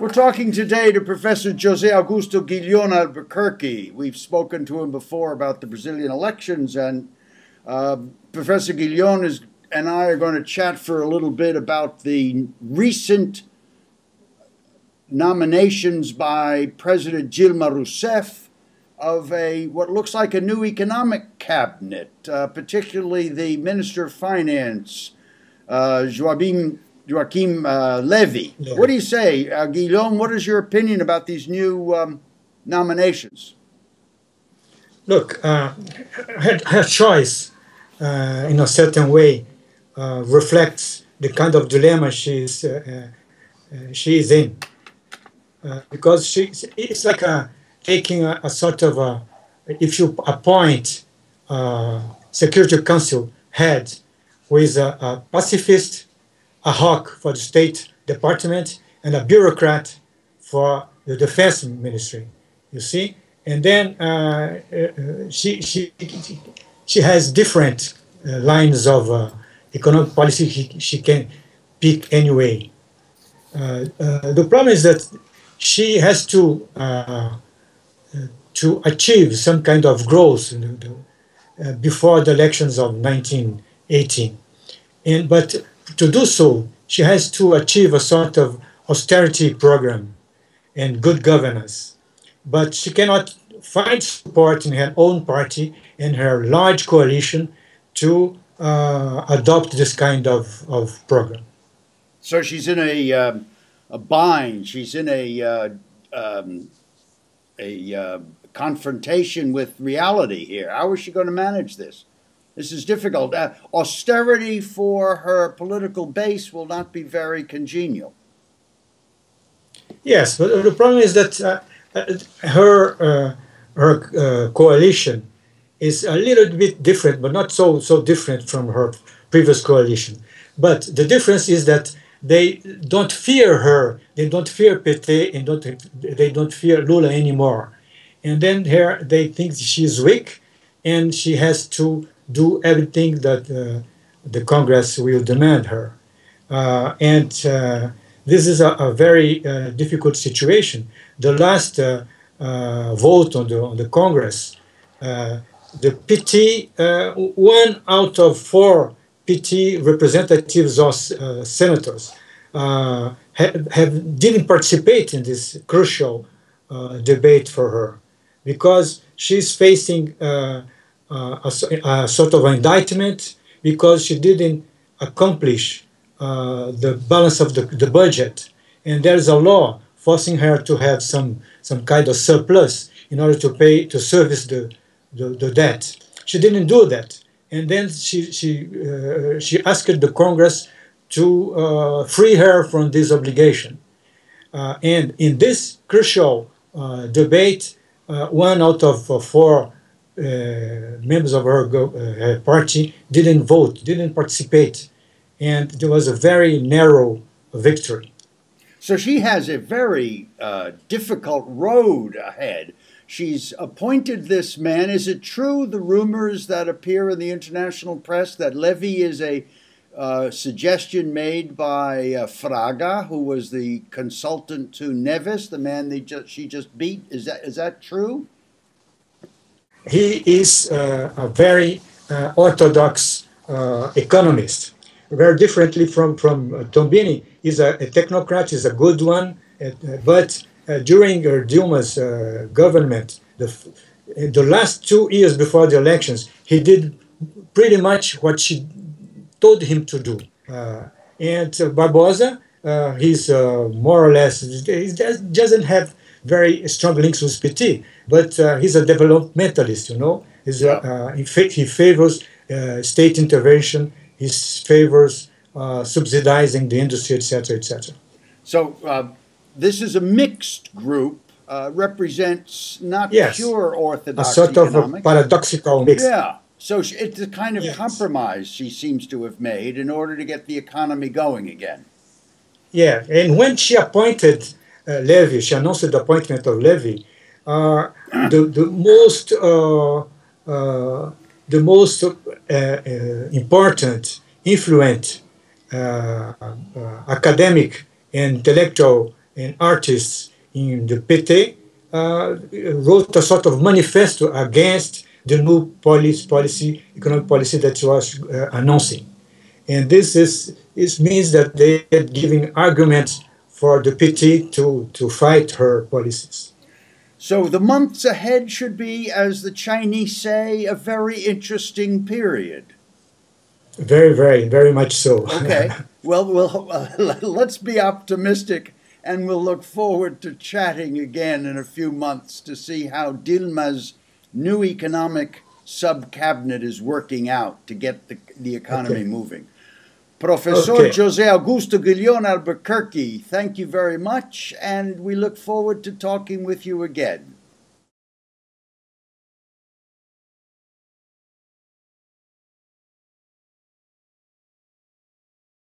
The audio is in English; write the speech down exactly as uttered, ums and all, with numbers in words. We're talking today to Professor José Augusto Guilhon Albuquerque. We've spoken to him before about the Brazilian elections, and uh, Professor Guilhon is, and I are going to chat for a little bit about the recent nominations by President Dilma Rousseff of a what looks like a new economic cabinet, uh, particularly the Minister of Finance, uh, Joaquim, Joaquim uh, Levy. Yeah. What do you say, uh, Guilhon? What is your opinion about these new um, nominations? Look, uh, her choice, uh, in a certain way, uh, reflects the kind of dilemma she's uh, uh, she is in, uh, because she it's like a. taking a, a sort of a, if you appoint a Security Council head who is a, a pacifist, a hawk for the State Department, and a bureaucrat for the Defense Ministry, you see? And then uh, uh, she, she, she has different uh, lines of uh, economic policy she, she can pick anyway. Uh, uh, the problem is that she has to uh, to achieve some kind of growth uh, before the elections of nineteen eighteen. And, but to do so, she has to achieve a sort of austerity program and good governance. But she cannot find support in her own party and her large coalition to uh, adopt this kind of, of program. So she's in a, um, a bind, she's in a... Uh, um a uh, confrontation with reality here. How is she going to manage this? This is difficult. Uh, austerity for her political base will not be very congenial. Yes, but the problem is that uh, her, uh, her uh, coalition is a little bit different, but not so, so different from her previous coalition. But the difference is that they don't fear her, they don't fear P T, and don't, they don't fear Lula anymore. And then here they think she's weak, and she has to do everything that uh, the Congress will demand her. Uh, and uh, this is a, a very uh, difficult situation. The last uh, uh, vote on the, on the Congress, uh, the P T, uh, one out of four P T representatives or uh, senators uh, have, have didn't participate in this crucial uh, debate for her, because she's facing uh, uh, a, a sort of indictment because she didn't accomplish uh, the balance of the, the budget, and there's a law forcing her to have some some kind of surplus in order to pay to service the the, the debt. She didn't do that. And then she, she, uh, she asked the Congress to uh, free her from this obligation. Uh, and in this crucial uh, debate, uh, one out of uh, four uh, members of her, go uh, her party didn't vote, didn't participate. And there was a very narrow victory. So she has a very uh, difficult road ahead. She's appointed this man. Is it true, the rumors that appear in the international press, that Levy is a uh, suggestion made by uh, Fraga, who was the consultant to Nevis, the man they just, she just beat? Is that, is that true? He is uh, a very uh, orthodox uh, economist, very differently from, from uh, Tombini. He's a, a technocrat, he's a good one, uh, but... Uh, during uh, Dilma's uh, government, the, the last two years before the elections, he did pretty much what she told him to do. Uh, and uh, Barbosa, uh, he's uh, more or less, he doesn't have very strong links with P T, but uh, he's a developmentalist, you know. He's, uh, uh, he, fa he favors uh, state intervention, he favors uh, subsidizing the industry, et cetera, et cetera. So... Uh This is a mixed group, uh, represents not yes. pure orthodox a sort economics. of a paradoxical mix. Yeah, so she, it's a kind of yes. compromise she seems to have made in order to get the economy going again. Yeah, and when she appointed uh, Levy, she announced the appointment of Levy, uh, the, the most, uh, uh, the most uh, uh, important, influent uh, uh, academic and intellectual and artists in the P T uh, wrote a sort of manifesto against the new policy, policy economic policy that was uh, announcing. And this is, it means that they are giving arguments for the P T to, to fight her policies. So the months ahead should be, as the Chinese say, a very interesting period. Very, very, very much so. Okay. Well, we'll uh, let's be optimistic, and we'll look forward to chatting again in a few months to see how Dilma's new economic sub-cabinet is working out to get the, the economy okay. moving. Professor okay. José Augusto Guilhon Albuquerque, thank you very much, and we look forward to talking with you again.